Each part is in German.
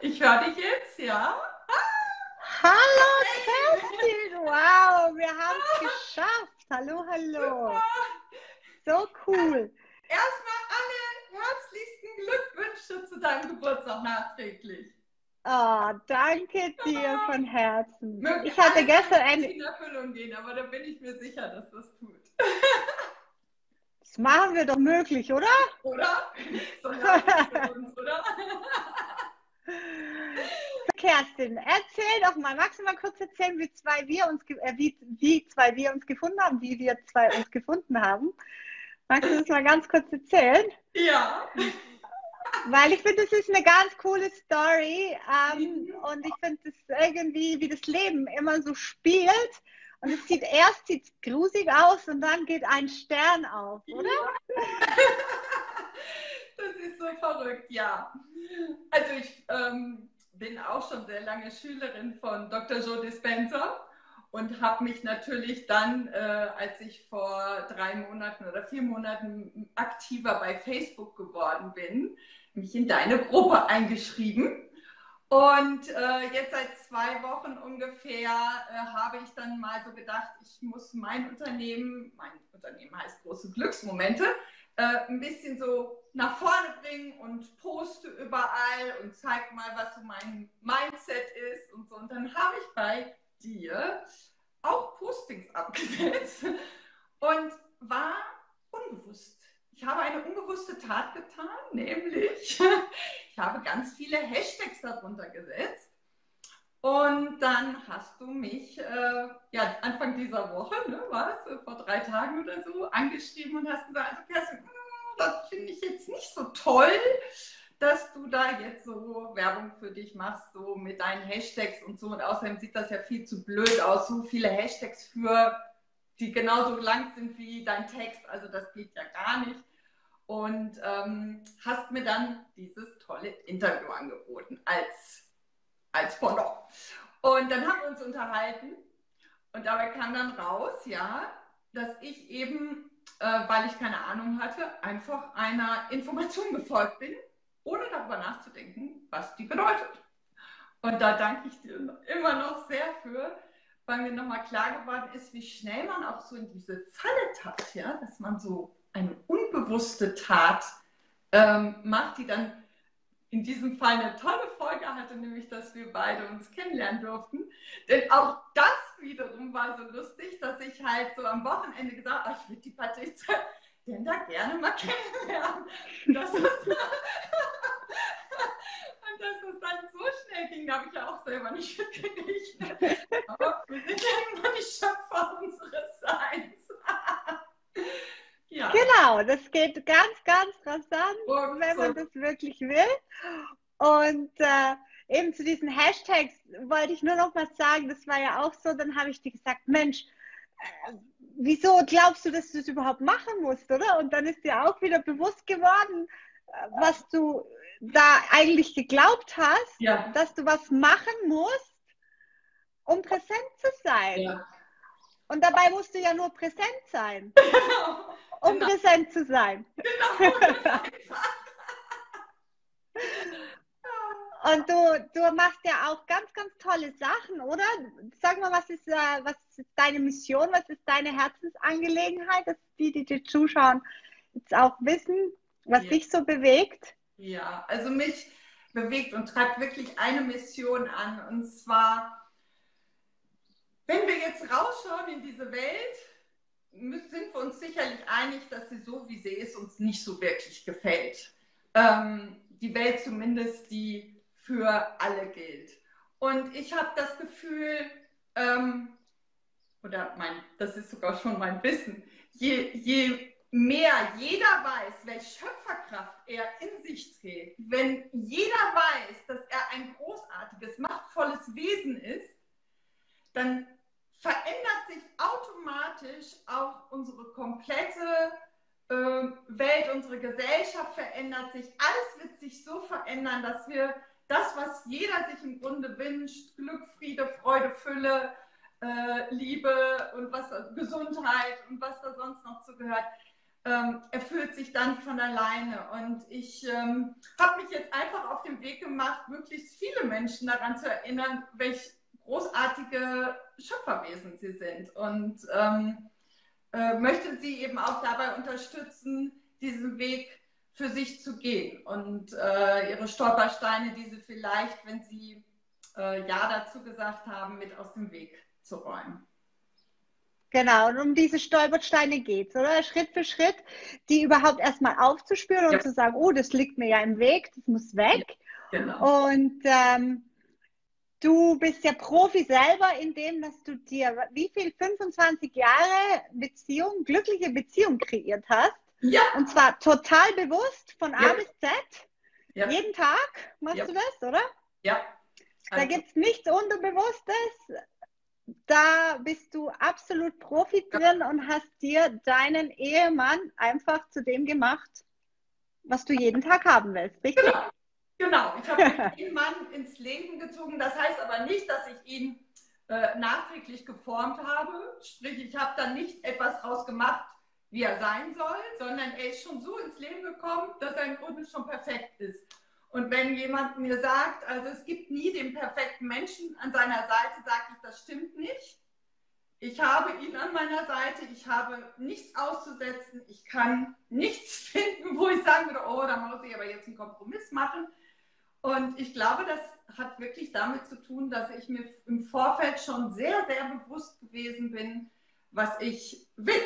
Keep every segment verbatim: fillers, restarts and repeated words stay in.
Ich höre dich jetzt, ja? Ah. Hallo Kerstin, wow, wir haben es geschafft. Hallo, hallo. Super. So cool. Erstmal alle herzlichsten Glückwünsche zu deinem Geburtstag nachträglich. Oh, danke dir von Herzen. Mögen ich hatte gestern eine... in Erfüllung gehen, aber da bin ich mir sicher, dass das tut. Das machen wir doch möglich, oder? Oder? So für uns, oder? Kerstin, erzähl doch mal, magst du mal kurz erzählen, wie zwei wir uns, äh, wie, wie zwei wir uns gefunden haben, wie wir zwei uns gefunden haben? Magst du das mal ganz kurz erzählen? Ja. Weil ich finde, das ist eine ganz coole Story, ähm, mhm. und ich finde das irgendwie, wie das Leben immer so spielt. Und es sieht erst sieht's grusig aus und dann geht ein Stern auf, oder? Ja. Das ist so verrückt, ja. Also ich ähm, bin auch schon sehr lange Schülerin von Doktor Joe Dispenza und habe mich natürlich dann, äh, als ich vor drei Monaten oder vier Monaten aktiver bei Facebook geworden bin, mich in deine Gruppe eingeschrieben. Und äh, jetzt seit zwei Wochen ungefähr äh, habe ich dann mal so gedacht, ich muss mein Unternehmen, mein Unternehmen heißt Große Glücksmomente, äh, ein bisschen so nach vorne bringen und poste überall und zeig mal, was so mein Mindset ist und so. Und dann habe ich bei dir auch Postings abgesetzt und war unbewusst. Ich habe eine unbewusste Tat getan, nämlich ich habe ganz viele Hashtags darunter gesetzt. Und dann hast du mich äh, ja, Anfang dieser Woche, ne, war es, vor drei Tagen oder so, angeschrieben und hast gesagt, also Kerstin, das finde ich jetzt nicht so toll, dass du da jetzt so Werbung für dich machst, so mit deinen Hashtags und so. Und außerdem sieht das ja viel zu blöd aus, so viele Hashtags für, die genauso lang sind wie dein Text. Also das geht ja gar nicht. Und ähm, hast mir dann dieses tolle Interview angeboten als, als Pendant. Und dann haben wir uns unterhalten. Und dabei kam dann raus, ja, dass ich eben, weil ich keine Ahnung hatte, einfach einer Information gefolgt bin, ohne darüber nachzudenken, was die bedeutet. Und da danke ich dir immer noch sehr für, weil mir nochmal klar geworden ist, wie schnell man auch so in diese Falle tappt, ja? Dass man so eine unbewusste Tat ähm, macht, die dann in diesem Fall eine tolle Folge hatte, nämlich, dass wir beide uns kennenlernen durften. Denn auch das wiederum war so lustig, dass ich halt so am Wochenende gesagt habe, oh, ich würde die Patricia Denda gerne mal kennenlernen. Und dass das, und dass das dann so schnell ging, da habe ich ja auch selber nicht mitgekriegt. Aber wir sind ja immer die Schöpfer unseres Seins. Ja. Genau, das geht ganz, ganz rasant, und wenn man das wirklich will. Und äh, eben zu diesen Hashtags wollte ich nur noch was sagen, das war ja auch so, dann habe ich dir gesagt, Mensch, äh, wieso glaubst du, dass du das überhaupt machen musst, oder? Und dann ist dir auch wieder bewusst geworden, äh, was du da eigentlich geglaubt hast, ja, dass du was machen musst, um präsent zu sein. Ja. Und dabei musst du ja nur präsent sein. Genau. Um genau. präsent zu sein. Genau. Und du, du machst ja auch ganz, ganz tolle Sachen, oder? Sag mal, was ist, äh, was ist deine Mission? Was ist deine Herzensangelegenheit? Dass die, die dir zuschauen, jetzt auch wissen, was ja. dich so bewegt. Ja, also mich bewegt und treibt wirklich eine Mission an. Und zwar, wenn wir jetzt rausschauen in diese Welt, sind wir uns sicherlich einig, dass sie so, wie sie ist, uns nicht so wirklich gefällt. Ähm, die Welt zumindest, die für alle gilt. Und ich habe das Gefühl, ähm, oder mein, das ist sogar schon mein Wissen, je, je mehr jeder weiß, welche Schöpferkraft er in sich trägt, wenn jeder weiß, dass er ein großartiges, machtvolles Wesen ist, dann verändert sich automatisch auch unsere komplette äh, Welt, unsere Gesellschaft verändert sich. Alles wird sich so verändern, dass wir das, was jeder sich im Grunde wünscht, Glück, Friede, Freude, Fülle, äh, Liebe und was, Gesundheit und was da sonst noch zu gehört, ähm, erfüllt sich dann von alleine. Und ich ähm, habe mich jetzt einfach auf den Weg gemacht, möglichst viele Menschen daran zu erinnern, welche großartige Schöpferwesen sie sind. Und ähm, äh, möchte sie eben auch dabei unterstützen, diesen Weg für sich zu gehen und äh, ihre Stolpersteine, die sie vielleicht, wenn sie äh, Ja dazu gesagt haben, mit aus dem Weg zu räumen. Genau, und um diese Stolpersteine geht es, oder? Schritt für Schritt, die überhaupt erstmal aufzuspüren und ja. zu sagen, oh, das liegt mir ja im Weg, das muss weg. Ja, genau. Und ähm, du bist ja Profi selber in dem, dass du dir, wie viel, fünfundzwanzig Jahre Beziehung, glückliche Beziehung kreiert hast. Ja. Und zwar total bewusst, von A ja. bis Z. Ja. Jeden Tag machst ja. du das, oder? Ja. Also. Da gibt es nichts Unterbewusstes. Da bist du absolut Profi drin ja. und hast dir deinen Ehemann einfach zu dem gemacht, was du jeden Tag haben willst, richtig? Genau. Genau. Ich habe den Mann ins Leben gezogen. Das heißt aber nicht, dass ich ihn äh, nachträglich geformt habe. Sprich, ich habe da nicht etwas draus gemacht, wie er sein soll, sondern er ist schon so ins Leben gekommen, dass er im Grunde schon perfekt ist. Und wenn jemand mir sagt, also es gibt nie den perfekten Menschen an seiner Seite, sage ich, das stimmt nicht. Ich habe ihn an meiner Seite, ich habe nichts auszusetzen, ich kann nichts finden, wo ich sagen würde, oh, da muss ich aber jetzt einen Kompromiss machen. Und ich glaube, das hat wirklich damit zu tun, dass ich mir im Vorfeld schon sehr, sehr bewusst gewesen bin, was ich will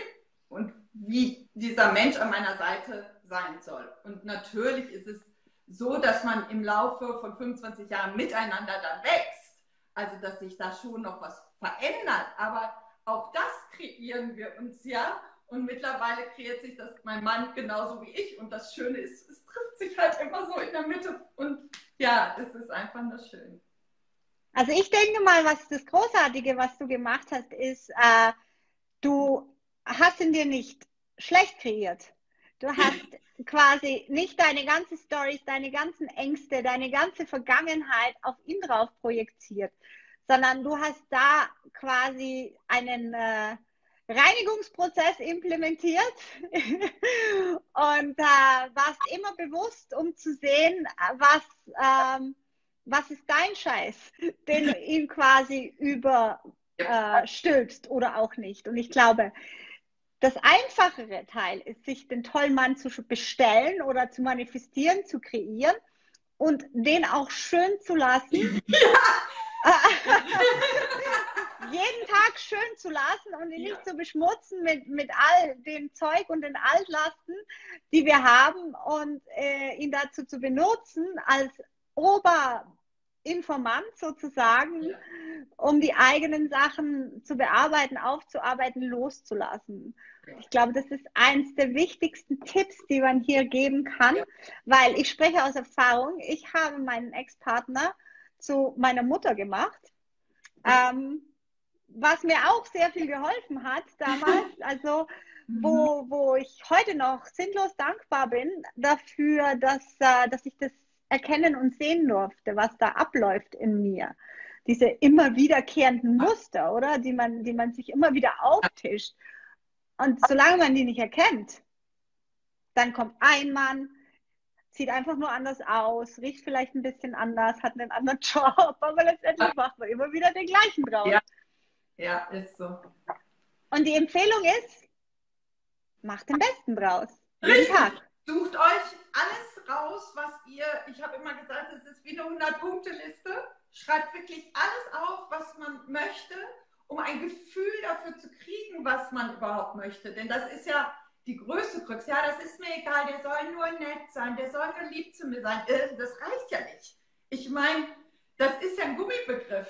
und wie dieser Mensch an meiner Seite sein soll. Und natürlich ist es so, dass man im Laufe von fünfundzwanzig Jahren miteinander dann wächst. Also, dass sich da schon noch was verändert. Aber auch das kreieren wir uns ja. Und mittlerweile kreiert sich das mein Mann genauso wie ich. Und das Schöne ist, es trifft sich halt immer so in der Mitte. Und ja, das ist einfach nur schön. Also ich denke mal, was das Großartige, was du gemacht hast, ist, äh, du hast in dir nicht schlecht kreiert. Du hast quasi nicht deine ganzen Storys, deine ganzen Ängste, deine ganze Vergangenheit auf ihn drauf projiziert, sondern du hast da quasi einen äh, Reinigungsprozess implementiert und äh, warst immer bewusst, um zu sehen, was, ähm, was ist dein Scheiß, den du ihm quasi überstülpst äh, oder auch nicht. Und ich glaube, das einfachere Teil ist, sich den tollen Mann zu bestellen oder zu manifestieren, zu kreieren und den auch schön zu lassen. Ja. Jeden Tag schön zu lassen und ihn ja. nicht zu beschmutzen mit, mit all dem Zeug und den Altlasten, die wir haben, und äh, ihn dazu zu benutzen als Oberinformant sozusagen, ja. um die eigenen Sachen zu bearbeiten, aufzuarbeiten, loszulassen. Ja. Ich glaube, das ist eins der wichtigsten Tipps, die man hier geben kann, ja. weil ich spreche aus Erfahrung. Ich habe meinen Ex-Partner zu meiner Mutter gemacht, ja. ähm, was mir auch sehr viel geholfen hat damals, also wo, wo ich heute noch sinnlos dankbar bin dafür, dass, äh, dass ich das erkennen und sehen durfte, was da abläuft in mir. Diese immer wiederkehrenden Muster, oder? Die man, die man sich immer wieder auftischt. Und solange man die nicht erkennt, dann kommt ein Mann, sieht einfach nur anders aus, riecht vielleicht ein bisschen anders, hat einen anderen Job, aber letztendlich macht man immer wieder den gleichen drauf. Ja, ja, ist so. Und die Empfehlung ist, macht den Besten draus. Jeden Tag. Sucht euch alles raus, was ihr, ich habe immer gesagt, es ist wie eine hundert-Punkte-Liste. Schreibt wirklich alles auf, was man möchte, um ein Gefühl dafür zu kriegen, was man überhaupt möchte. Denn das ist ja die größte Krux. Ja, das ist mir egal, der soll nur nett sein, der soll nur lieb zu mir sein. Das reicht ja nicht. Ich meine, das ist ja ein Gummibegriff.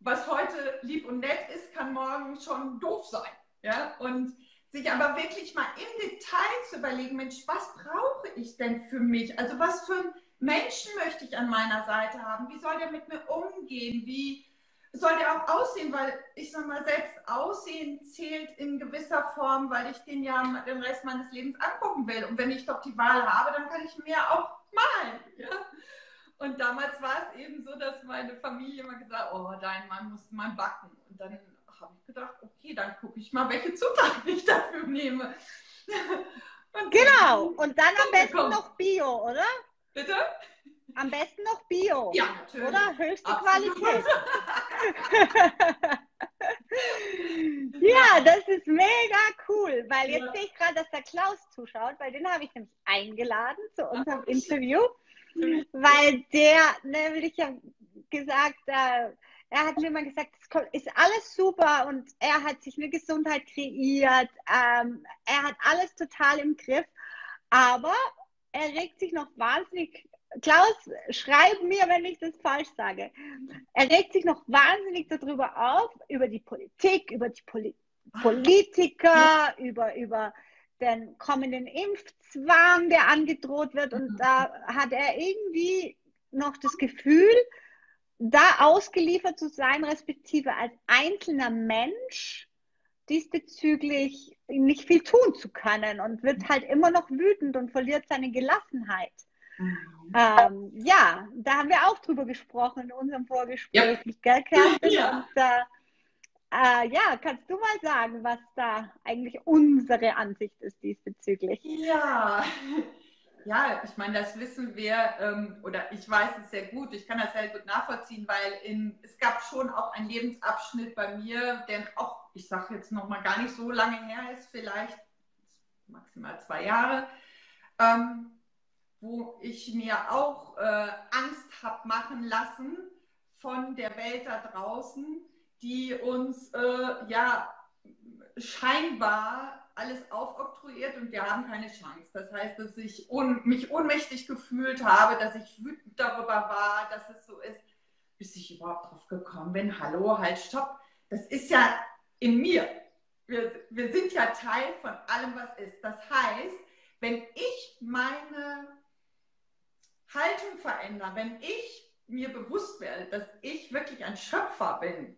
Was heute lieb und nett ist, kann morgen schon doof sein. Ja? Und sich aber wirklich mal im Detail zu überlegen, Mensch, was brauche ich denn für mich? Also was für ein Menschen möchte ich an meiner Seite haben? Wie soll der mit mir umgehen? Wie soll der auch aussehen? Weil ich sag mal, selbst Aussehen zählt in gewisser Form, weil ich den ja den Rest meines Lebens angucken will. Und wenn ich doch die Wahl habe, dann kann ich mir auch malen. Ja? Und damals war es eben so, dass meine Familie immer gesagt hat, oh, dein Mann muss mal backen. Und dann habe ich gedacht, okay, dann gucke ich mal, welche Zutaten ich dafür nehme. Und genau. Und dann am besten bekommen. noch Bio, oder? Bitte? Am besten noch Bio. Ja, natürlich. Oder? Höchste Absolut. Qualität. Ja, das ist mega cool, weil jetzt ja. sehe ich gerade, dass der Klaus zuschaut, weil den habe ich nämlich eingeladen zu unserem Ach, Interview, schön. weil der nämlich ja gesagt, äh, er hat mir mal gesagt, es ist alles super und er hat sich eine Gesundheit kreiert, ähm, er hat alles total im Griff, aber er regt sich noch wahnsinnig, Klaus, schreib mir, wenn ich das falsch sage, er regt sich noch wahnsinnig darüber auf, über die Politik, über die Poli- Politiker, über, über den kommenden Impfzwang, der angedroht wird, und da hat er irgendwie noch das Gefühl, da ausgeliefert zu sein, respektive als einzelner Mensch diesbezüglich nicht viel tun zu können, und wird halt immer noch wütend und verliert seine Gelassenheit. Mhm. Ähm, ja, da haben wir auch drüber gesprochen in unserem Vorgespräch. Ja, gell, Kerstin? Ja. Und, äh, äh, ja, kannst du mal sagen, was da eigentlich unsere Ansicht ist diesbezüglich? Ja. Ja, ich meine, das wissen wir, ähm, oder ich weiß es sehr gut, ich kann das sehr gut nachvollziehen, weil in, es gab schon auch einen Lebensabschnitt bei mir, der auch, ich sage jetzt nochmal, gar nicht so lange her ist, vielleicht maximal zwei Jahre, ähm, wo ich mir auch äh, Angst habe machen lassen von der Welt da draußen, die uns äh, ja scheinbar alles aufoktroyiert und wir haben keine Chance. Das heißt, dass ich un- mich ohnmächtig gefühlt habe, dass ich wütend darüber war, dass es so ist, bis ich überhaupt drauf gekommen bin. Hallo, halt, stopp. Das ist ja in mir. Wir, wir sind ja Teil von allem, was ist. Das heißt, wenn ich meine Haltung verändere, wenn ich mir bewusst werde, dass ich wirklich ein Schöpfer bin,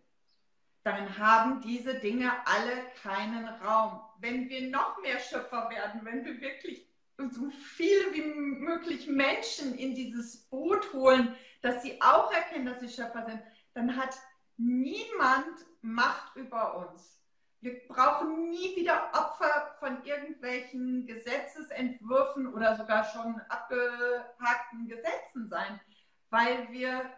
dann haben diese Dinge alle keinen Raum. Wenn wir noch mehr Schöpfer werden, wenn wir wirklich so viele wie möglich Menschen in dieses Boot holen, dass sie auch erkennen, dass sie Schöpfer sind, dann hat niemand Macht über uns. Wir brauchen nie wieder Opfer von irgendwelchen Gesetzesentwürfen oder sogar schon abgehakten Gesetzen sein, weil wir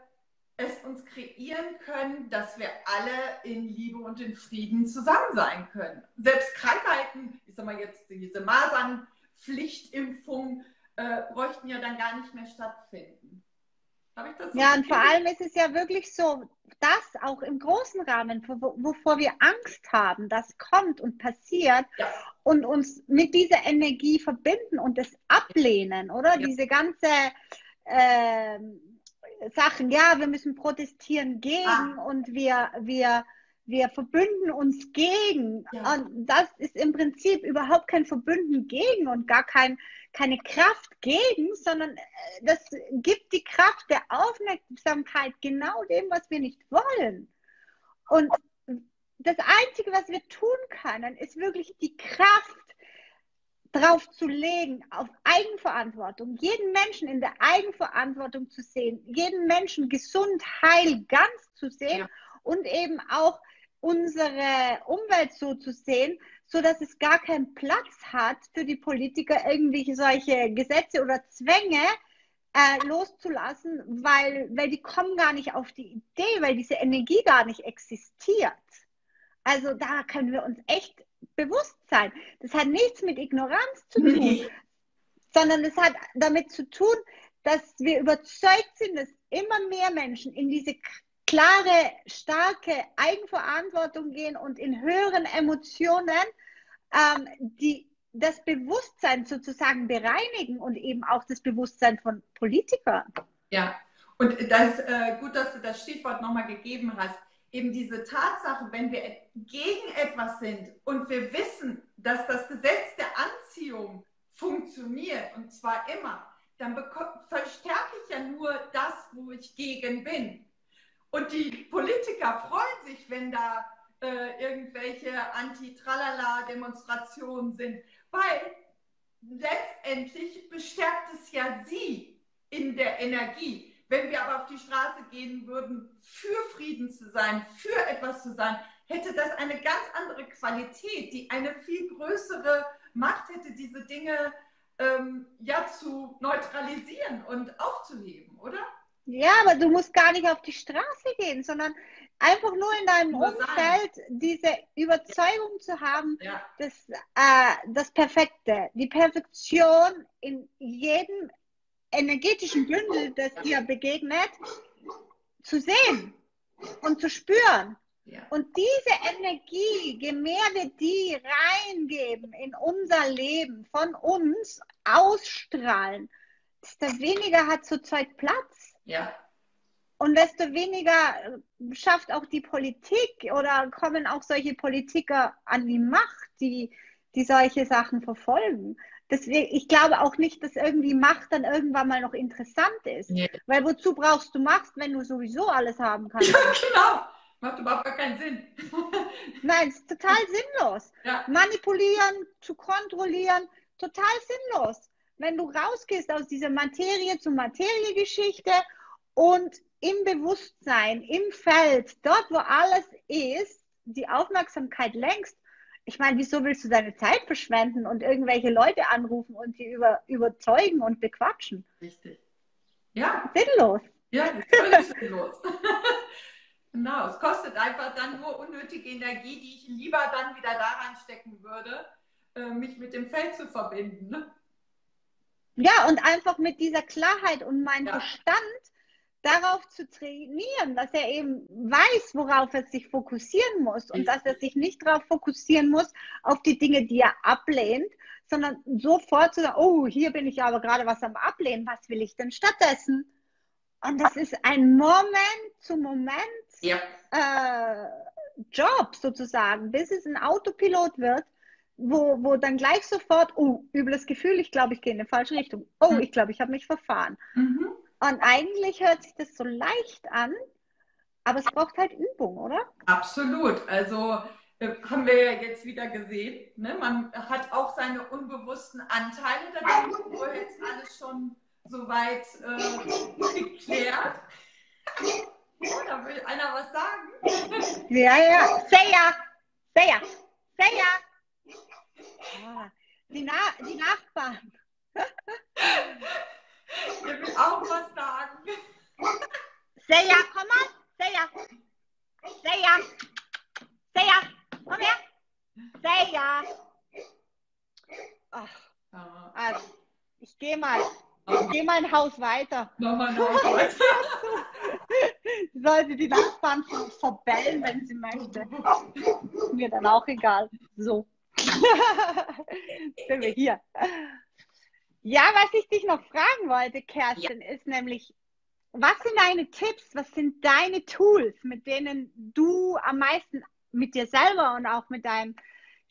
es uns kreieren können, dass wir alle in Liebe und in Frieden zusammen sein können. Selbst Krankheiten, ich sag mal jetzt diese Masernpflichtimpfung, äh, bräuchten ja dann gar nicht mehr stattfinden. Habe ich das so ja, gesehen? Und vor allem ist es ja wirklich so, dass auch im großen Rahmen, wovor wir Angst haben, das kommt und passiert ja. und uns mit dieser Energie verbinden und es ablehnen, oder? Ja. Diese ganze äh, Sachen, ja, wir müssen protestieren gegen ah. und wir, wir, wir verbünden uns gegen. Ja. Und das ist im Prinzip überhaupt kein Verbünden gegen und gar kein, keine Kraft gegen, sondern das gibt die Kraft der Aufmerksamkeit genau dem, was wir nicht wollen. Und das Einzige, was wir tun können, ist wirklich die Kraft drauf zu legen, auf Eigenverantwortung, jeden Menschen in der Eigenverantwortung zu sehen, jeden Menschen gesund, heil, ganz zu sehen ja. und eben auch unsere Umwelt so zu sehen, sodass es gar keinen Platz hat für die Politiker, irgendwelche solche Gesetze oder Zwänge äh, loszulassen, weil, weil die kommen gar nicht auf die Idee, weil diese Energie gar nicht existiert. Also da können wir uns echt Bewusstsein. Das hat nichts mit Ignoranz zu tun, nee. sondern es hat damit zu tun, dass wir überzeugt sind, dass immer mehr Menschen in diese klare, starke Eigenverantwortung gehen und in höheren Emotionen ähm, die, das Bewusstsein sozusagen bereinigen und eben auch das Bewusstsein von Politikern. Ja, und das äh, gut, dass du das Stichwort nochmal gegeben hast. Eben diese Tatsache, wenn wir gegen etwas sind und wir wissen, dass das Gesetz der Anziehung funktioniert, und zwar immer, dann verstärke ich ja nur das, wo ich gegen bin. Und die Politiker freuen sich, wenn da äh, irgendwelche Anti-Tralala-Demonstrationen sind, weil letztendlich bestärkt es ja sie in der Energie. Wenn wir aber auf die Straße gehen würden, für Frieden zu sein, für etwas zu sein, hätte das eine ganz andere Qualität, die eine viel größere Macht hätte, diese Dinge ähm, ja zu neutralisieren und aufzuheben, oder? Ja, aber du musst gar nicht auf die Straße gehen, sondern einfach nur in deinem nur Umfeld sein. Diese Überzeugung zu haben, ja. dass äh, das Perfekte, die Perfektion in jedem energetischen Bündel, das dir begegnet, zu sehen und zu spüren. Ja. Und diese Energie, je mehr wir die reingeben in unser Leben, von uns ausstrahlen, desto weniger hat zurzeit Platz. Ja. Und desto weniger schafft auch die Politik oder kommen auch solche Politiker an die Macht, die, die solche Sachen verfolgen. Deswegen, ich glaube auch nicht, dass irgendwie Macht dann irgendwann mal noch interessant ist. Nee. Weil wozu brauchst du Macht, wenn du sowieso alles haben kannst? Ja, genau. Macht überhaupt gar keinen Sinn. Nein, es ist total sinnlos. Ja. Manipulieren, zu kontrollieren, total sinnlos. Wenn du rausgehst aus dieser Materie zu Materie-Geschichte und im Bewusstsein, im Feld, dort, wo alles ist, die Aufmerksamkeit lenkst, ich meine, wieso willst du deine Zeit verschwenden und irgendwelche Leute anrufen und die über, überzeugen und bequatschen? Richtig. Ja. Sinnlos. Ja, völlig sinnlos. Genau, es kostet einfach dann nur unnötige Energie, die ich lieber dann wieder da reinstecken würde, mich mit dem Feld zu verbinden. Ne? Ja, und einfach mit dieser Klarheit und meinem ja. Verstand darauf zu trainieren, dass er eben weiß, worauf er sich fokussieren muss und dass er sich nicht darauf fokussieren muss, auf die Dinge, die er ablehnt, sondern sofort zu sagen, oh, hier bin ich aber gerade was am Ablehnen, was will ich denn stattdessen? Und das ist ein Moment-zu-Moment-Job ja. äh, sozusagen, bis es ein Autopilot wird, wo, wo dann gleich sofort, oh, übles Gefühl, ich glaube, ich gehe in eine falsche Richtung. Oh, mhm. ich glaube, ich habe mich verfahren. Mhm. Und eigentlich hört sich das so leicht an, aber es braucht halt Übung, oder? Absolut. Also äh, haben wir ja jetzt wieder gesehen, ne? Man hat auch seine unbewussten Anteile dabei, wo jetzt alles schon soweit äh, geklärt. Oh, da will einer was sagen. Ja, ja. Sei ja. Sei ja. Sei ja. Ah, die, Na die Nachbarn. Der will auch was sagen. Sei ja, komm mal. Sei ja. Sei ja. Sei ja. Komm her. Sei ja. Ach. Also, ich gehe mal. Ich gehe mal ein Haus weiter. Nochmal ein Haus weiter. Sollte die Nachbarn verbellen, wenn sie möchte. Mir dann auch egal. So. Sind wir hier. Ja, was ich dich noch fragen wollte, Kerstin, ja. ist nämlich, was sind deine Tipps, was sind deine Tools, mit denen du am meisten mit dir selber und auch mit deinem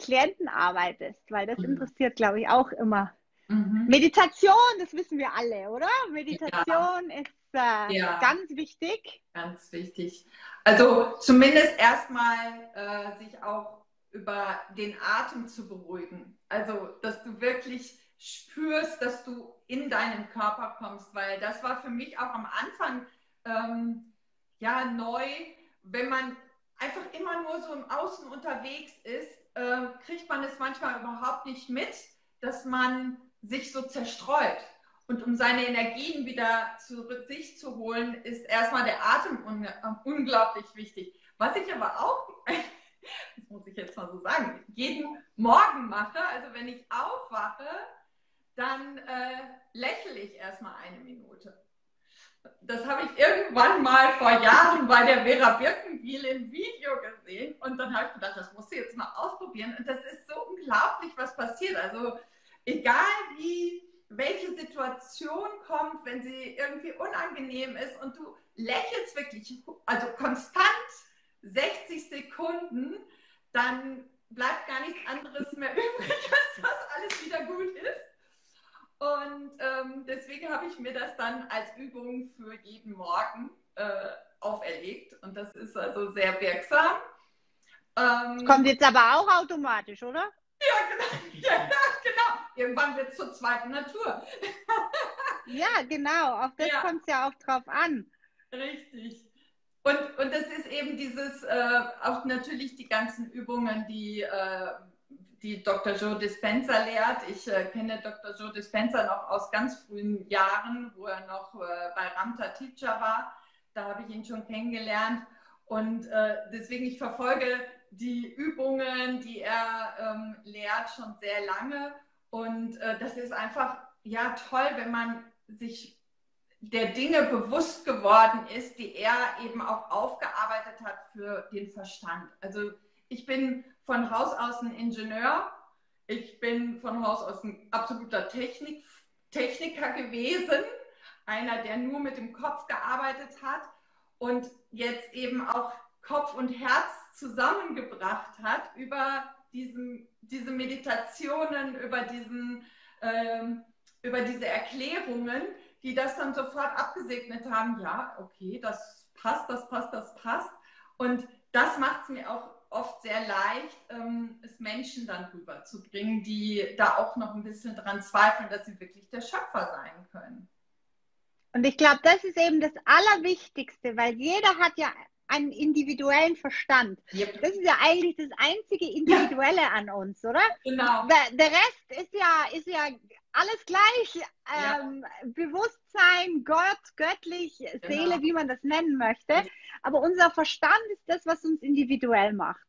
Klienten arbeitest? Weil das mhm. interessiert, glaube ich, auch immer. Mhm. Meditation, das wissen wir alle, oder? Meditation ja. ist äh, ja. ganz wichtig. Ganz wichtig. Also zumindest erstmal äh, sich auch über den Atem zu beruhigen. Also, dass du wirklich spürst, dass du in deinen Körper kommst, weil das war für mich auch am Anfang ähm, ja neu, wenn man einfach immer nur so im Außen unterwegs ist, äh, kriegt man es manchmal überhaupt nicht mit, dass man sich so zerstreut. Und um seine Energien wieder zu sich zu holen, ist erstmal der Atem un unglaublich wichtig. Was ich aber auch, das muss ich jetzt mal so sagen, jeden Morgen mache, also wenn ich aufwache, dann äh, lächle ich erstmal eine Minute. Das habe ich irgendwann mal vor Jahren bei der Vera Birkenbiel im Video gesehen und dann habe ich gedacht, das musst du jetzt mal ausprobieren. Und das ist so unglaublich, was passiert. Also egal wie, welche Situation kommt, wenn sie irgendwie unangenehm ist und du lächelst wirklich, also konstant sechzig Sekunden, dann bleibt gar nichts anderes mehr übrig, als dass alles wieder gut ist. Und ähm, deswegen habe ich mir das dann als Übung für jeden Morgen äh, auferlegt. Und das ist also sehr wirksam. Ähm, das kommt jetzt aber auch automatisch, oder? Ja, genau. Ja, genau. Irgendwann wird es zur zweiten Natur. Ja, genau. Auf das ja. kommt es ja auch drauf an. Richtig. Und, und das ist eben dieses, äh, auch natürlich die ganzen Übungen, die... Äh, die Doktor Joe Dispenza lehrt. Ich äh, kenne Doktor Joe Dispenza noch aus ganz frühen Jahren, wo er noch äh, bei Ramtha Teacher war. Da habe ich ihn schon kennengelernt. Und äh, deswegen, ich verfolge die Übungen, die er ähm, lehrt, schon sehr lange. Und äh, das ist einfach ja toll, wenn man sich der Dinge bewusst geworden ist, die er eben auch aufgearbeitet hat für den Verstand. Also ich bin von Haus aus ein Ingenieur, ich bin von Haus aus ein absoluter Technik, Techniker gewesen, einer, der nur mit dem Kopf gearbeitet hat und jetzt eben auch Kopf und Herz zusammengebracht hat über diesen, diese Meditationen, über, diesen, ähm, über diese Erklärungen, die das dann sofort abgesegnet haben. Ja, okay, das passt, das passt, das passt. Und das macht es mir auch oft sehr leicht, ähm, es Menschen dann rüberzubringen, die da auch noch ein bisschen dran zweifeln, dass sie wirklich der Schöpfer sein können. Und ich glaube, das ist eben das Allerwichtigste, weil jeder hat ja einen individuellen Verstand. Yep. Das ist ja eigentlich das einzige Individuelle ja. an uns, oder? Genau. Der, der Rest ist ja, ist ja alles gleich. Ja. Ähm, Bewusstsein, Gott, göttlich, genau. Seele, wie man das nennen möchte. Aber unser Verstand ist das, was uns individuell macht.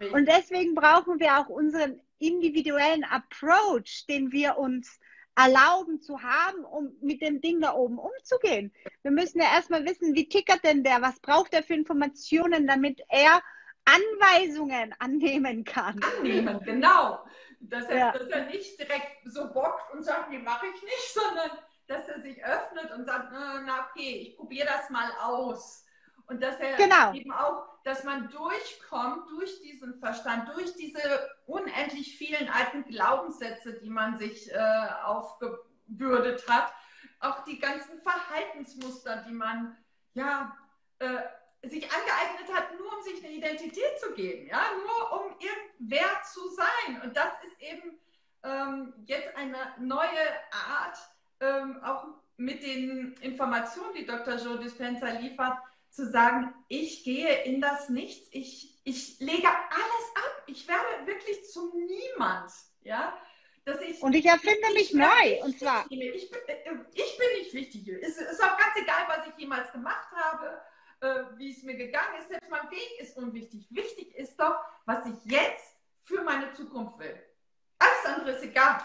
Richtig. Und deswegen brauchen wir auch unseren individuellen Approach, den wir uns erlauben zu haben, um mit dem Ding da oben umzugehen. Wir müssen ja erstmal wissen, wie tickert denn der, was braucht er für Informationen, damit er Anweisungen annehmen kann. Annehmen, genau. Dass er, ja. dass er nicht direkt so bockt und sagt, nee, mache ich nicht, sondern dass er sich öffnet und sagt, na okay, ich probiere das mal aus. Und dass er genau. eben auch, dass man durchkommt, durch diesen Verstand, durch diese unendlich vielen alten Glaubenssätze, die man sich äh, aufgebürdet hat, auch die ganzen Verhaltensmuster, die man ja, äh, sich angeeignet hat, nur um sich eine Identität zu geben, ja? Nur um irgendwer zu sein. Und das ist eben ähm, jetzt eine neue Art, ähm, auch mit den Informationen, die Doktor Joe Dispenza liefert, zu sagen, ich gehe in das Nichts, ich, ich lege alles ab, ich werde wirklich zum Niemand, ja, dass ich... Und ich erfinde mich neu, und zwar... Ich, ich bin nicht wichtig, es ist auch ganz egal, was ich jemals gemacht habe, wie es mir gegangen ist, selbst mein Weg ist unwichtig. Wichtig ist doch, was ich jetzt für meine Zukunft will. Alles andere ist egal.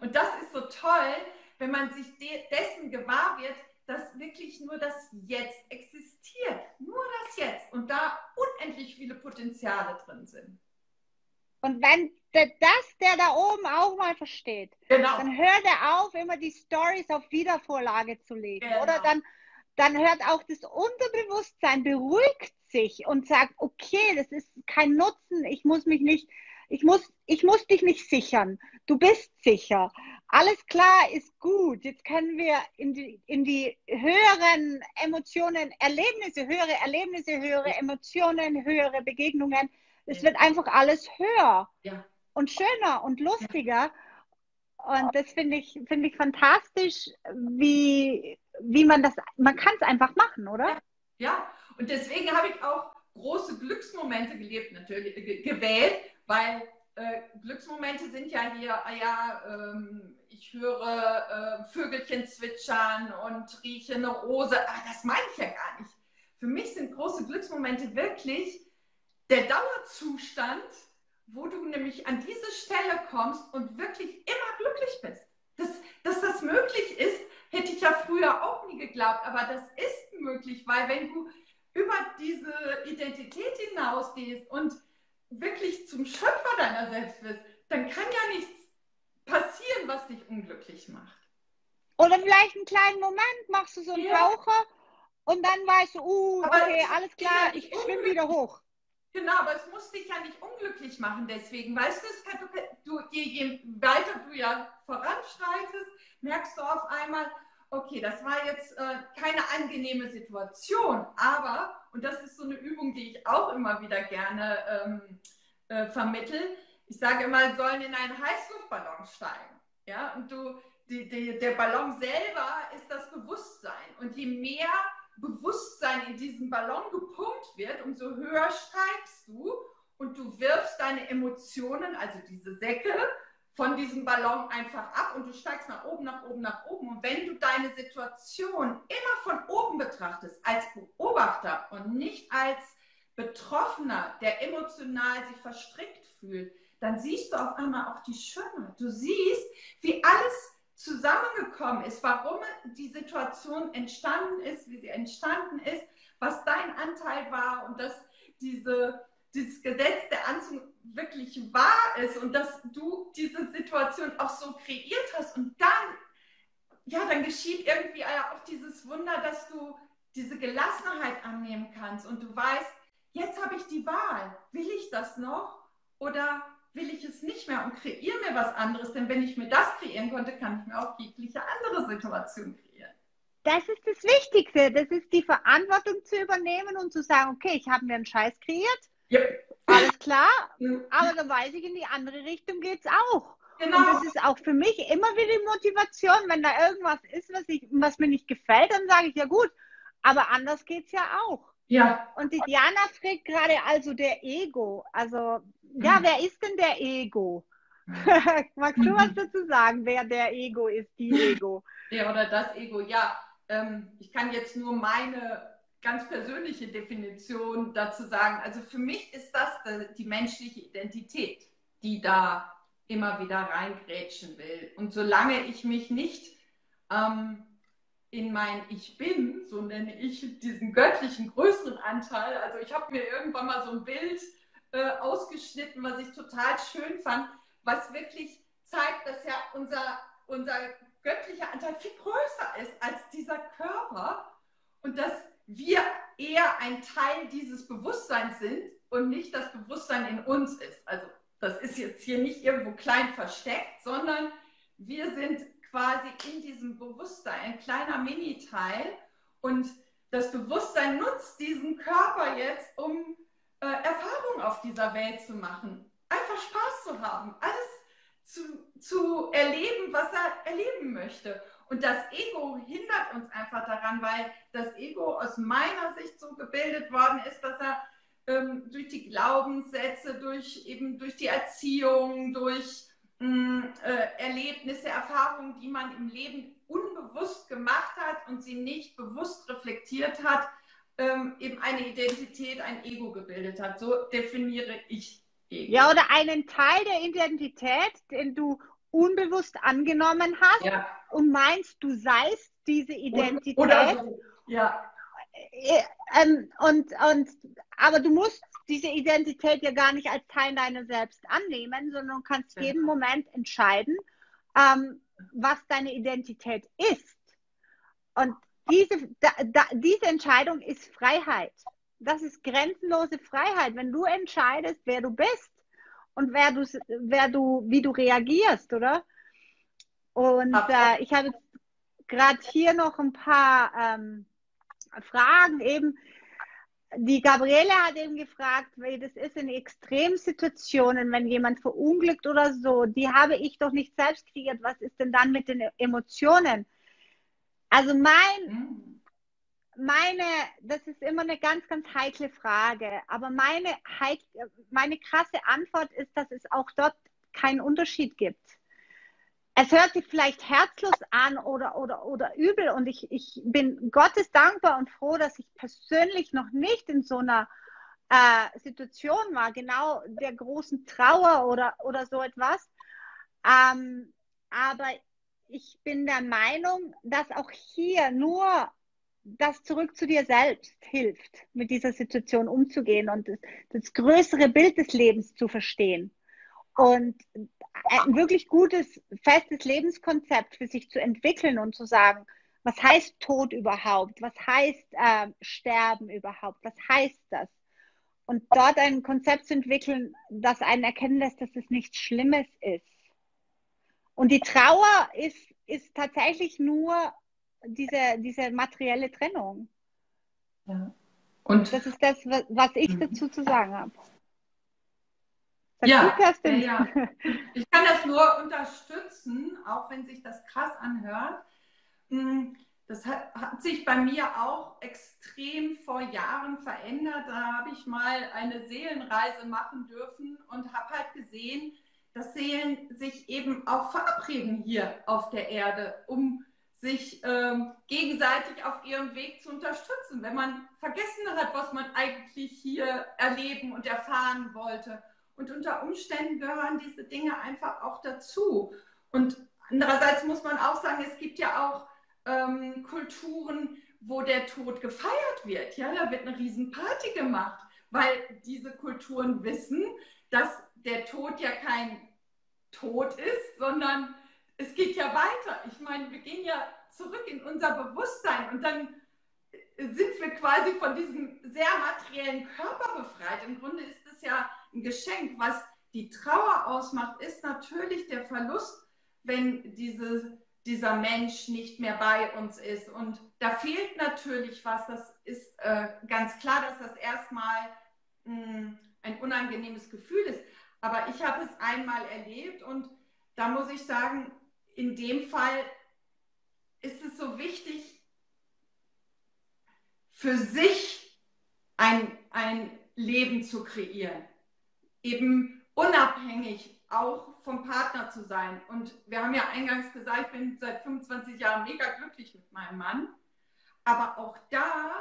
Und das ist so toll, wenn man sich dessen gewahr wird, dass wirklich nur das Jetzt existiert, nur das Jetzt und da unendlich viele Potenziale drin sind. Und wenn das der da oben auch mal versteht, genau. dann hört er auf, immer die Storys auf Wiedervorlage zu legen. Genau. Oder dann, dann hört auch das Unterbewusstsein, beruhigt sich und sagt, okay, das ist kein Nutzen, ich muss mich nicht... Ich muss, ich muss dich nicht sichern. Du bist sicher. Alles klar, ist gut. Jetzt können wir in die, in die höheren Emotionen, Erlebnisse, höhere Erlebnisse, höhere Emotionen, höhere Begegnungen. Es wird einfach alles höher ja. und schöner und lustiger. Und das finde ich, find ich fantastisch, wie, wie man das, man kann es einfach machen, oder? Ja, und deswegen habe ich auch große Glücksmomente gelebt, natürlich, gewählt, weil äh, Glücksmomente sind ja hier, ah ja, ähm, ich höre äh, Vögelchen zwitschern und rieche eine Rose. Ah, das meine ich ja gar nicht. Für mich sind große Glücksmomente wirklich der Dauerzustand, wo du nämlich an diese Stelle kommst und wirklich immer glücklich bist. Das, dass das möglich ist, hätte ich ja früher auch nie geglaubt, aber das ist möglich, weil wenn du über diese Identität hinausgehst und wirklich zum Schöpfer deiner selbst bist, dann kann ja nichts passieren, was dich unglücklich macht. Oder vielleicht einen kleinen Moment machst du so einen ja. Taucher und dann weißt du, uh, aber okay, alles klar, ja ich schwimme wieder hoch. Genau, aber es muss dich ja nicht unglücklich machen deswegen. Weißt du, es kann, du, je, je weiter du ja voranschreitest, merkst du auf einmal, okay, das war jetzt äh, keine angenehme Situation, aber, und das ist so eine Übung, die ich auch immer wieder gerne ähm, äh, vermittle, ich sage immer, sollen in einen Heißluftballon steigen. Ja? Und du, die, die, der Ballon selber ist das Bewusstsein. Und je mehr Bewusstsein in diesen Ballon gepumpt wird, umso höher steigst du und du wirfst deine Emotionen, also diese Säcke, von diesem Ballon einfach ab und du steigst nach oben, nach oben, nach oben. Und wenn du deine Situation immer von oben betrachtest, als Beobachter und nicht als Betroffener, der emotional sich verstrickt fühlt, dann siehst du auf einmal auch die Schönheit. Du siehst, wie alles zusammengekommen ist, warum die Situation entstanden ist, wie sie entstanden ist, was dein Anteil war und dass diese, dieses Gesetz der Anziehung wirklich wahr ist und dass du diese Situation auch so kreiert hast. Und dann, ja, dann geschieht irgendwie auch dieses Wunder, dass du diese Gelassenheit annehmen kannst und du weißt, jetzt habe ich die Wahl, will ich das noch oder will ich es nicht mehr und kreiere mir was anderes, denn wenn ich mir das kreieren konnte, kann ich mir auch jegliche andere Situation kreieren. Das ist das Wichtigste, das ist die Verantwortung zu übernehmen und zu sagen, okay, ich habe mir einen Scheiß kreiert, yep. Alles klar, aber dann weiß ich, in die andere Richtung geht es auch. Genau. Und das ist auch für mich immer wieder die Motivation, wenn da irgendwas ist, was, ich, was mir nicht gefällt, dann sage ich, ja gut, aber anders geht es ja auch. Ja. Und die Diana fragt gerade, also der Ego, also, ja, mhm. wer ist denn der Ego? Magst du was dazu sagen, wer der Ego ist, die Ego? Ja, oder das Ego, ja. Ähm, ich kann jetzt nur meine ganz persönliche Definition dazu sagen. Also für mich ist das die menschliche Identität, die da immer wieder reingrätschen will. Und solange ich mich nicht ähm, in mein Ich Bin, so nenne ich diesen göttlichen, größeren Anteil. Also ich habe mir irgendwann mal so ein Bild äh, ausgeschnitten, was ich total schön fand, was wirklich zeigt, dass ja unser, unser göttlicher Anteil viel größer ist als dieser Körper und dass wir eher ein Teil dieses Bewusstseins sind und nicht das Bewusstsein in uns ist. Also das ist jetzt hier nicht irgendwo klein versteckt, sondern wir sind quasi in diesem Bewusstsein, ein kleiner Miniteil, und das Bewusstsein nutzt diesen Körper jetzt, um äh, Erfahrungen auf dieser Welt zu machen, einfach Spaß zu haben, alles zu, zu erleben, was er erleben möchte. Und das Ego hindert uns einfach daran, weil das Ego aus meiner Sicht so gebildet worden ist, dass er ähm, durch die Glaubenssätze, durch, eben durch die Erziehung, durch Erlebnisse, Erfahrungen, die man im Leben unbewusst gemacht hat und sie nicht bewusst reflektiert hat, ähm, eben eine Identität, ein Ego gebildet hat. So definiere ich Ego. Ja, oder einen Teil der Identität, den du unbewusst angenommen hast, ja, und meinst, du seist diese Identität. Oder so. Ja. Ähm, und, und, aber du musst diese Identität ja gar nicht als Teil deiner selbst annehmen, sondern du kannst genau. jeden Moment entscheiden, ähm, was deine Identität ist. Und diese, da, da, diese Entscheidung ist Freiheit. Das ist grenzenlose Freiheit, wenn du entscheidest, wer du bist und wer du, wer du, wie du reagierst, oder? Und äh, ich habe gerade hier noch ein paar ähm, Fragen eben. Die Gabriele hat eben gefragt, wie das ist in Extremsituationen, wenn jemand verunglückt oder so. Die habe ich doch nicht selbst kreiert. Was ist denn dann mit den Emotionen? Also mein, meine, das ist immer eine ganz, ganz heikle Frage. Aber meine, meine krasse Antwort ist, dass es auch dort keinen Unterschied gibt. Es hört sich vielleicht herzlos an oder, oder, oder übel, und ich, ich bin Gottes dankbar und froh, dass ich persönlich noch nicht in so einer äh, Situation war, genau der großen Trauer oder, oder so etwas. Ähm, aber ich bin der Meinung, dass auch hier nur das Zurück zu dir selbst hilft, mit dieser Situation umzugehen und das, das größere Bild des Lebens zu verstehen. Und ein wirklich gutes, festes Lebenskonzept für sich zu entwickeln und zu sagen, was heißt Tod überhaupt? Was heißt äh, Sterben überhaupt? Was heißt das? Und dort ein Konzept zu entwickeln, das einen erkennen lässt, dass es nichts Schlimmes ist. Und die Trauer ist, ist tatsächlich nur diese, diese materielle Trennung. Ja. Und das ist das, was ich dazu zu sagen habe. Ja, ja, ja, ich kann das nur unterstützen, auch wenn sich das krass anhört. Das hat, hat sich bei mir auch extrem vor Jahren verändert. Da habe ich mal eine Seelenreise machen dürfen und habe halt gesehen, dass Seelen sich eben auch verabreden hier auf der Erde, um sich ähm, gegenseitig auf ihrem Weg zu unterstützen, wenn man vergessen hat, was man eigentlich hier erleben und erfahren wollte. Und unter Umständen gehören diese Dinge einfach auch dazu. Und andererseits muss man auch sagen, es gibt ja auch ähm, Kulturen, wo der Tod gefeiert wird. Ja, da wird eine Riesenparty gemacht, weil diese Kulturen wissen, dass der Tod ja kein Tod ist, sondern es geht ja weiter. Ich meine, wir gehen ja zurück in unser Bewusstsein und dann sind wir quasi von diesem sehr materiellen Körper befreit. Im Grunde ist es ja ein Geschenk. Was die Trauer ausmacht, ist natürlich der Verlust, wenn diese, dieser Mensch nicht mehr bei uns ist. Und da fehlt natürlich was. Das ist äh, ganz klar, dass das erstmal mh, ein unangenehmes Gefühl ist. Aber ich habe es einmal erlebt und da muss ich sagen, in dem Fall ist es so wichtig, für sich ein, ein Leben zu kreieren. Eben unabhängig auch vom Partner zu sein. Und wir haben ja eingangs gesagt, ich bin seit fünfundzwanzig Jahren mega glücklich mit meinem Mann. Aber auch da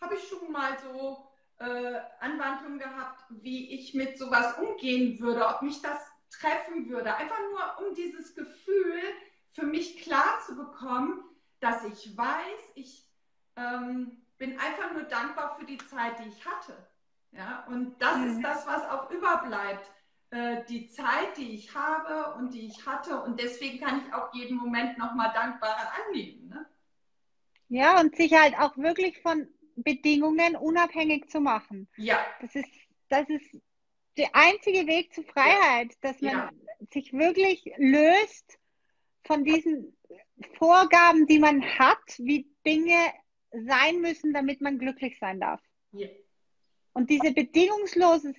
habe ich schon mal so äh, Anwandlungen gehabt, wie ich mit sowas umgehen würde, ob mich das treffen würde. Einfach nur, um dieses Gefühl für mich klar zu bekommen, dass ich weiß, ich ähm, bin einfach nur dankbar für die Zeit, die ich hatte. Ja? Und das mhm. ist das, was auch überbleibt. Äh, die Zeit, die ich habe und die ich hatte. Und deswegen kann ich auch jeden Moment nochmal dankbarer annehmen. Ne? Ja, und sich halt auch wirklich von Bedingungen unabhängig zu machen. Ja. Das ist, das ist der einzige Weg zur Freiheit, dass man ja. sich wirklich löst von diesen Vorgaben, die man hat, wie Dinge sein müssen, damit man glücklich sein darf. Ja. Und diese bedingungsloses,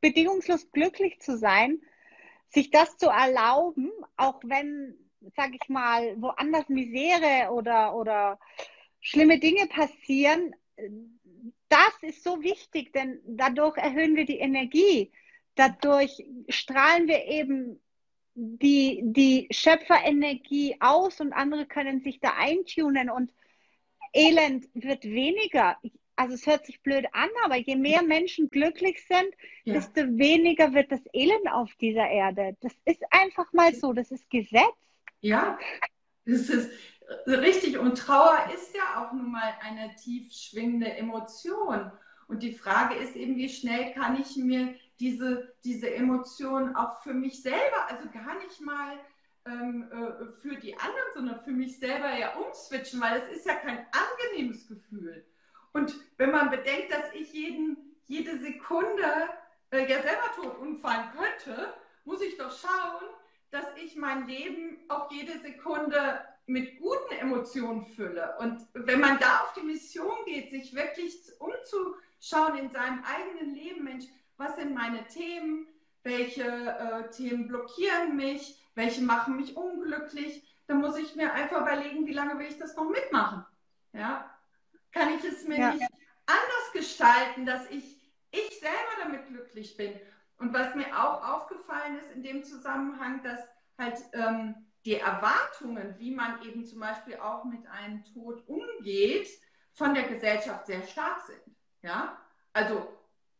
bedingungslos glücklich zu sein, sich das zu erlauben, auch wenn, sag ich mal, woanders Misere oder, oder schlimme Dinge passieren, das ist so wichtig, denn dadurch erhöhen wir die Energie. Dadurch strahlen wir eben die, die Schöpferenergie aus und andere können sich da eintunen und Elend wird weniger. Also es hört sich blöd an, aber je mehr Menschen glücklich sind, ja. desto weniger wird das Elend auf dieser Erde. Das ist einfach mal so, das ist Gesetz. Ja, das ist richtig. Und Trauer ist ja auch nun mal eine tief schwingende Emotion. Und die Frage ist eben, wie schnell kann ich mir diese, diese Emotion auch für mich selber, also gar nicht mal ähm, äh, für die anderen, sondern für mich selber ja umswitchen, weil es ist ja kein angenehmes Gefühl. Und wenn man bedenkt, dass ich jeden, jede Sekunde äh, ja selber tot umfallen könnte, muss ich doch schauen, dass ich mein Leben auch jede Sekunde mit guten Emotionen fülle. Und wenn man da auf die Mission geht, sich wirklich umzuschauen in seinem eigenen Leben, Mensch, was sind meine Themen, welche äh, Themen blockieren mich, welche machen mich unglücklich, dann muss ich mir einfach überlegen, wie lange will ich das noch mitmachen. Ja? Kann ich es mir ja. nicht anders gestalten, dass ich, ich selber damit glücklich bin. Und was mir auch aufgefallen ist in dem Zusammenhang, dass halt ähm, die Erwartungen, wie man eben zum Beispiel auch mit einem Tod umgeht, von der Gesellschaft sehr stark sind. Ja? Also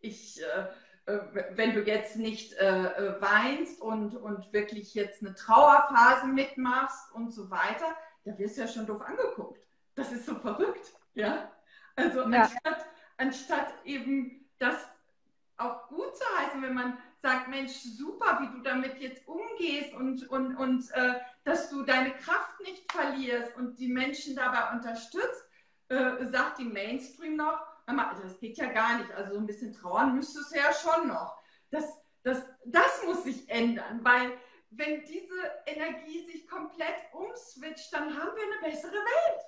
ich, äh, äh, wenn du jetzt nicht äh, weinst und, und wirklich jetzt eine Trauerphase mitmachst und so weiter, da wirst du ja schon doof angeguckt. Das ist so verrückt. Ja? Also ja. Anstatt, anstatt eben das auch gut zu heißen, wenn man sagt, Mensch, super, wie du damit jetzt umgehst und, und, und äh, dass du deine Kraft nicht verlierst und die Menschen dabei unterstützt, äh, sagt die Mainstream noch, also das geht ja gar nicht, also so ein bisschen trauern müsstest du ja schon noch. Das, das, das muss sich ändern, weil wenn diese Energie sich komplett umswitcht, dann haben wir eine bessere Welt.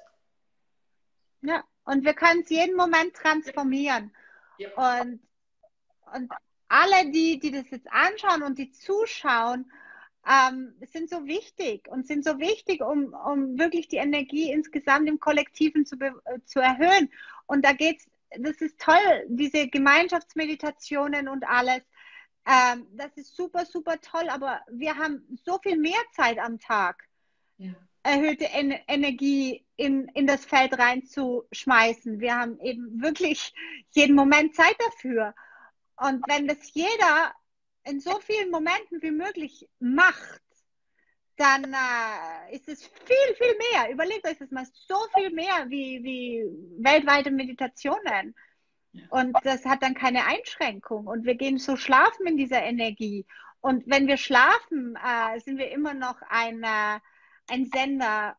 Ja, und wir können es jeden Moment transformieren. Ja. Und, und alle, die, die das jetzt anschauen und die zuschauen, ähm, sind so wichtig und sind so wichtig, um, um wirklich die Energie insgesamt im Kollektiven zu, zu erhöhen. Und da geht's, das ist toll, diese Gemeinschaftsmeditationen und alles. Ähm, das ist super, super toll, aber wir haben so viel mehr Zeit am Tag, ja. erhöhte en- Energie in, in das Feld reinzuschmeißen. Wir haben eben wirklich jeden Moment Zeit dafür. Und wenn das jeder in so vielen Momenten wie möglich macht, dann äh, ist es viel, viel mehr. Überlegt euch das mal, so viel mehr wie, wie weltweite Meditationen. Ja. Und das hat dann keine Einschränkung. Und wir gehen so schlafen in dieser Energie. Und wenn wir schlafen, äh, sind wir immer noch ein, äh, ein Sender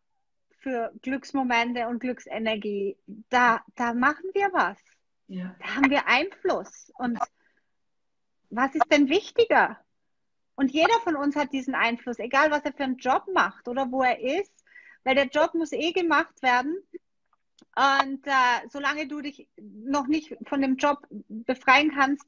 für Glücksmomente und Glücksenergie. Da, da machen wir was. Ja. Da haben wir Einfluss. Und was ist denn wichtiger? Und jeder von uns hat diesen Einfluss, egal was er für einen Job macht oder wo er ist, weil der Job muss eh gemacht werden. Und äh, solange du dich noch nicht von dem Job befreien kannst,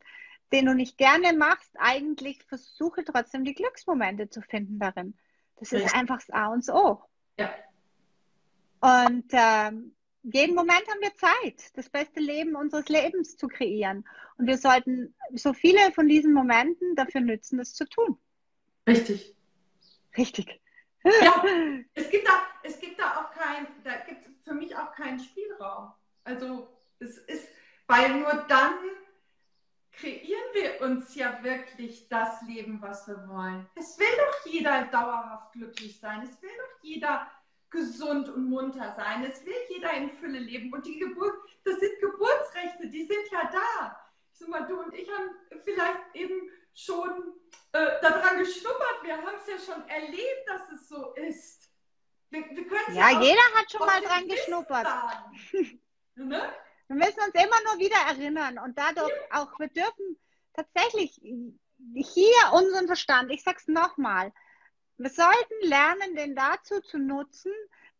den du nicht gerne machst, eigentlich versuche trotzdem die Glücksmomente zu finden darin. Das ist einfach das A und das O. Ja. Und ähm, jeden Moment haben wir Zeit, das beste Leben unseres Lebens zu kreieren. Und wir sollten so viele von diesen Momenten dafür nützen, das zu tun. Richtig. Richtig. Ja, es gibt da, es gibt da auch kein, da gibt es für mich auch keinen Spielraum. Also es ist, weil nur dann kreieren wir uns ja wirklich das Leben, was wir wollen. Es will doch jeder dauerhaft glücklich sein. Es will doch jeder gesund und munter sein. Es will jeder in Fülle leben. Und die Geburt, das sind Geburtsrechte, die sind ja da. Ich sag mal, du und ich haben vielleicht eben schon äh, daran geschnuppert. Wir haben es ja schon erlebt, dass es so ist. Wir, wir können ja, ja jeder hat schon mal dran geschnuppert. Ne? Wir müssen uns immer nur wieder erinnern und dadurch auch, wir dürfen tatsächlich hier unseren Verstand, ich sag's nochmal, wir sollten lernen, den dazu zu nutzen,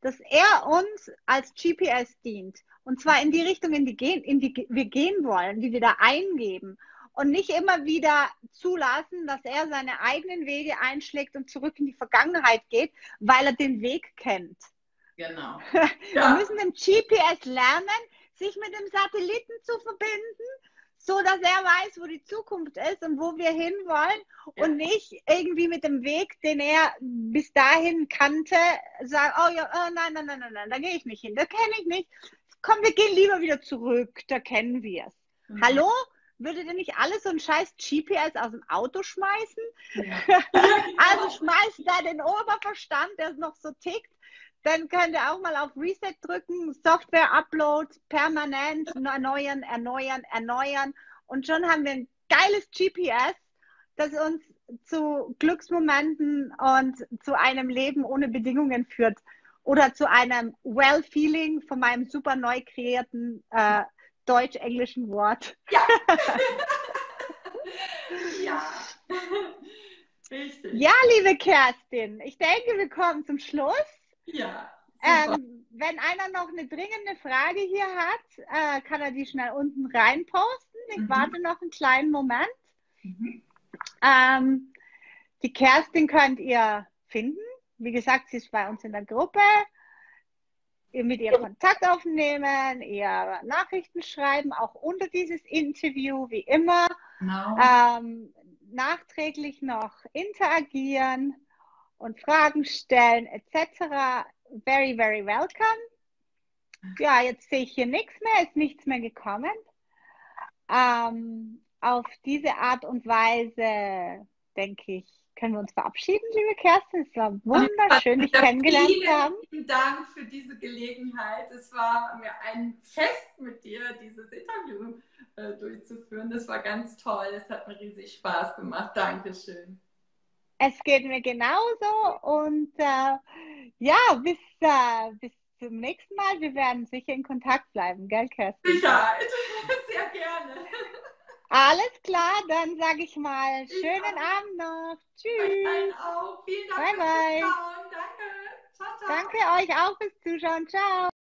dass er uns als G P S dient. Und zwar in die Richtung, in die, gehen, in die wir gehen wollen, die wir da eingeben. Und nicht immer wieder zulassen, dass er seine eigenen Wege einschlägt und zurück in die Vergangenheit geht, weil er den Weg kennt. Genau. Wir ja. müssen den G P S lernen, sich mit dem Satelliten zu verbinden, so dass er weiß, wo die Zukunft ist und wo wir hinwollen ja. und nicht irgendwie mit dem Weg, den er bis dahin kannte, sagen, oh ja, oh, nein, nein, nein, nein, nein, da gehe ich nicht hin, da kenne ich nicht. Komm, wir gehen lieber wieder zurück, da kennen wir es. Mhm. Hallo? Würdet ihr nicht alles so ein scheiß G P S aus dem Auto schmeißen? Ja. Also schmeißt da den Oberverstand, der noch so tickt. Dann könnt ihr auch mal auf Reset drücken, Software-Upload, permanent erneuern, erneuern, erneuern. Und schon haben wir ein geiles G P S, das uns zu Glücksmomenten und zu einem Leben ohne Bedingungen führt. Oder zu einem Well-Feeling von meinem super neu kreierten äh, deutsch-englischen Wort. Ja. ja. Richtig. Ja, liebe Kerstin, ich denke, wir kommen zum Schluss. Ja, ähm, wenn einer noch eine dringende Frage hier hat, äh, kann er die schnell unten rein posten. Ich mhm. warte noch einen kleinen Moment. Mhm. Ähm, die Kerstin könnt ihr finden. Wie gesagt, sie ist bei uns in der Gruppe. Ihr mit ihr Kontakt aufnehmen, ihr Nachrichten schreiben, auch unter dieses Interview, wie immer. No. Ähm, nachträglich noch interagieren und Fragen stellen, et cetera. Very, very welcome. Ja, jetzt sehe ich hier nichts mehr, ist nichts mehr gekommen. Ähm, auf diese Art und Weise, denke ich, können wir uns verabschieden, liebe Kerstin. Es war wunderschön, dich kennengelernt zu haben. Vielen Dank für diese Gelegenheit. Es war mir ein Fest, mit dir dieses Interview äh, durchzuführen. Das war ganz toll. Es hat mir riesig Spaß gemacht. Dankeschön. Es geht mir genauso und äh, ja, bis, äh, bis zum nächsten Mal. Wir werden sicher in Kontakt bleiben, gell, Kerstin? Sicherheit, sehr gerne. Alles klar, dann sage ich mal, ich schönen auch. Abend noch. Tschüss. Auch. Vielen Dank bye, fürs bye. Zuschauen. Danke. Ciao, ciao. Danke euch auch fürs Zuschauen. Ciao.